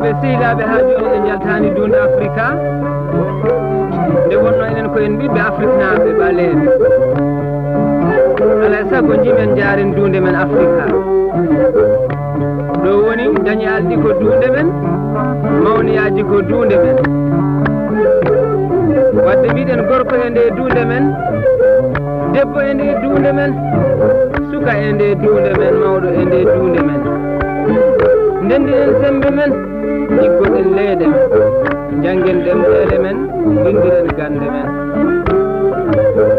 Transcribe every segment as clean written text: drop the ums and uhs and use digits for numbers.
بسيلا بهاجون إن جلتاني دون أفريقيا دون إن كون بي بأفريقنا ببالين على ساقونجي من جارين دون من أفريقيا دوني دنيا ألدي كو دون من موني أجي كو دون من ودبيدن غرقو هندي دون من دبو هندي دون من سوكا هندي دون من مولو هندي دون من Nendi en sembemen, ikut en ledem, jangan dem elemen, ingin gandemen.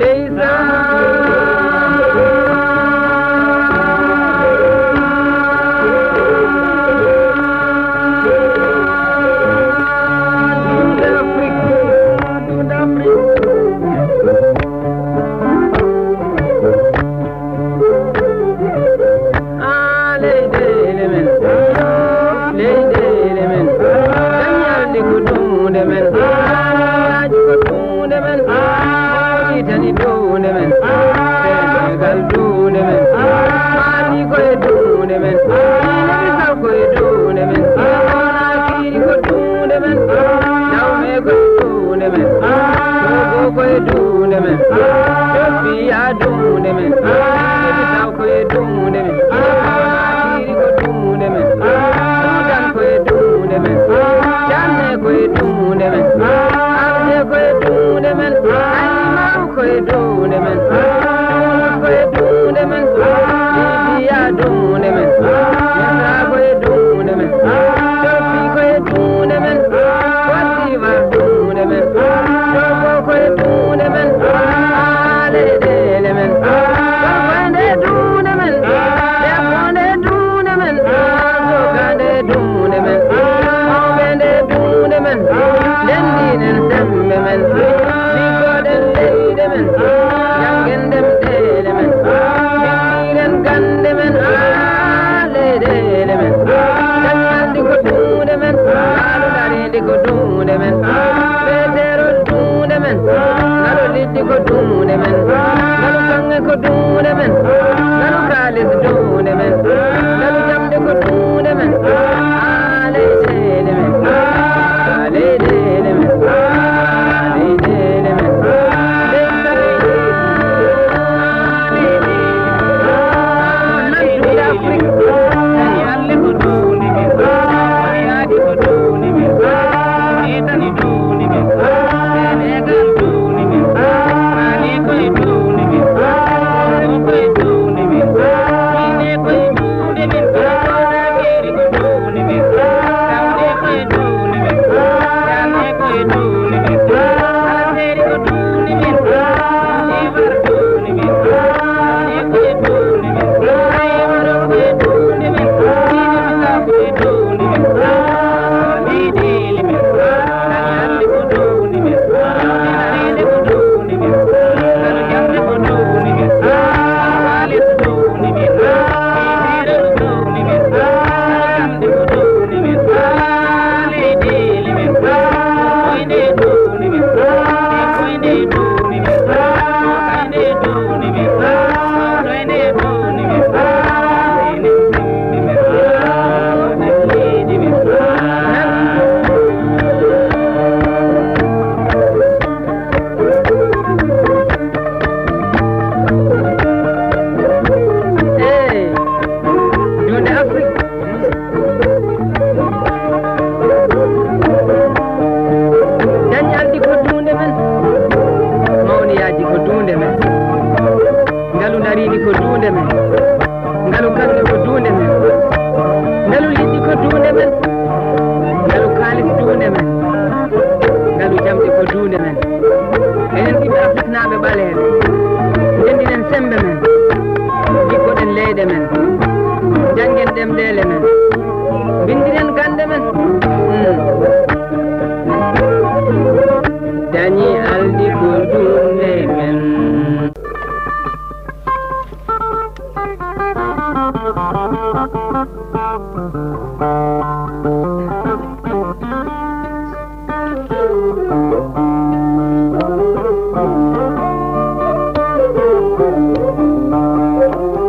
Desa, tunda Afrika, ale de elemen.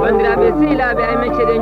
Bandiraɓe sehilaɓe ay mecceden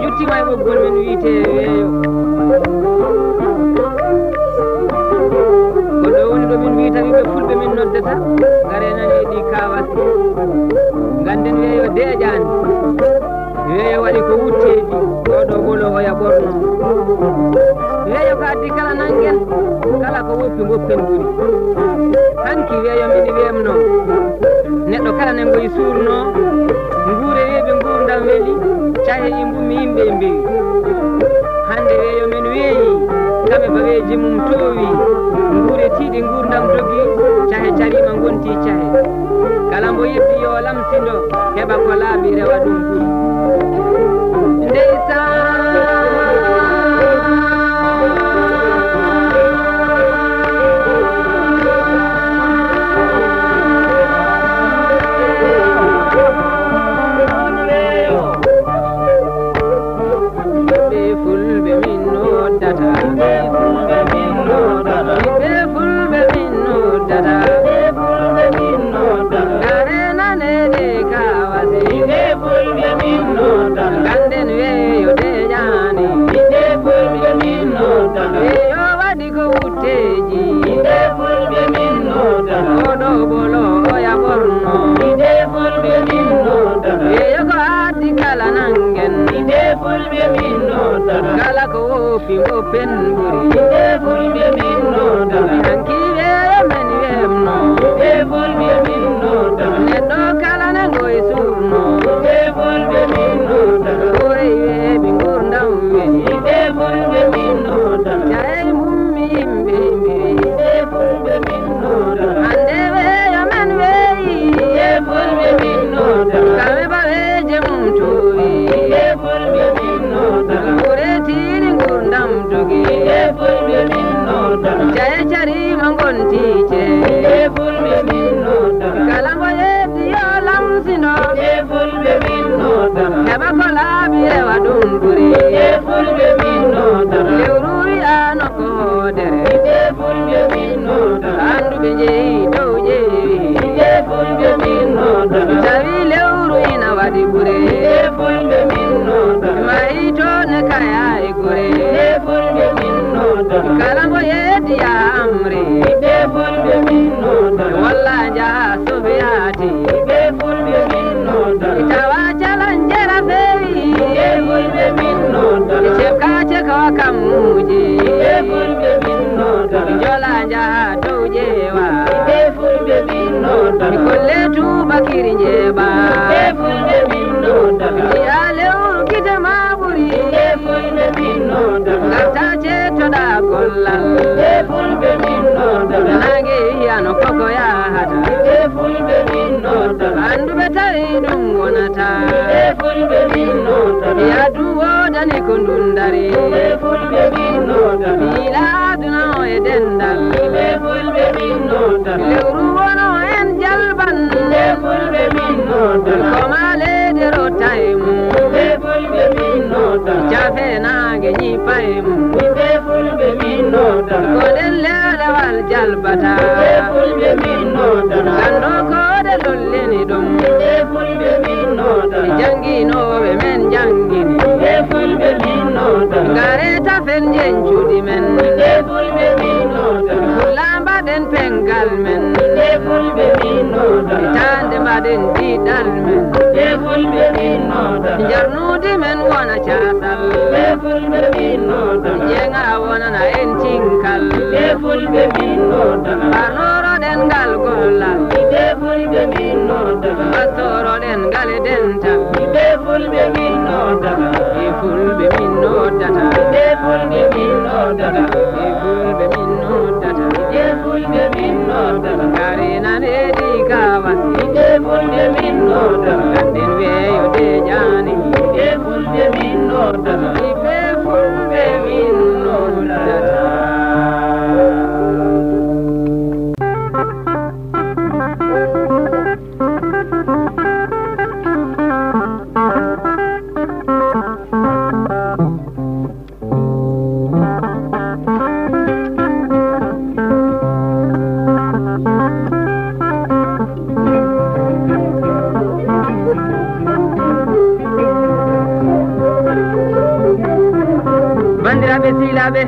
sabe,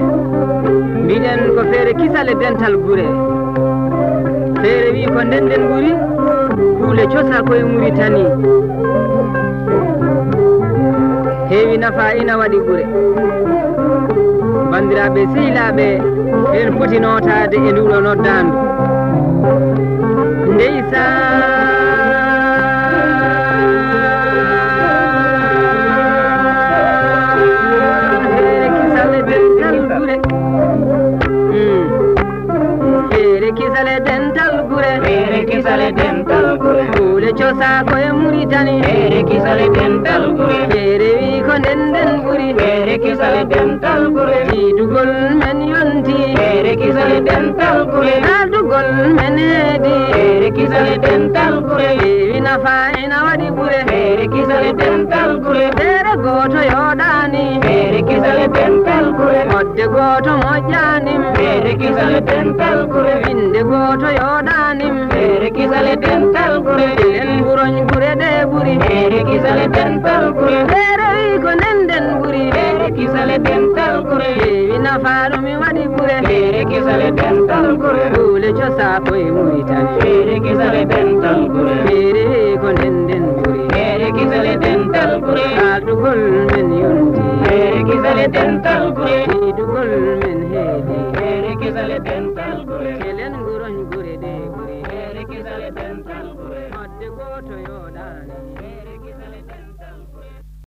miren ko fere kisale dental gure, fere wi ko ndenden guri, kuule cosa koye Muritani, heewi nafa ina waɗi gure, bandiraɓe sehilaɓe en poti notade e nduɗo noddandu, ndeysa. Cosa koye Muritani, mere kisale dental gure, mere wi ko denden guri, mere kisale dental gure, tidugol men yonti, mere kisale dental gure, nadugol men edi, mere kisale dental gure, wi nafa ina wadi gure, mere kisale dental gure, dere goto yodani, mere kisale dental gure, modde goto mojani, mere kisale dental gure, winde goto yodani, mere kisale dental gure. Mere kisale dental gure, mere wi ko ndenden guri, mere kisale dental gure, heewi nafa ɗum waɗi gure, mere kisale dental gure, kuule cosa koye Muritani, mere kisale dental gure, mere wi ko ndenden guri, mere kisale dental gure, haatugol men yondi, mere kisale dental gure, hiidugol men heedi, mere kisale dental gure, kelen guroñ gure.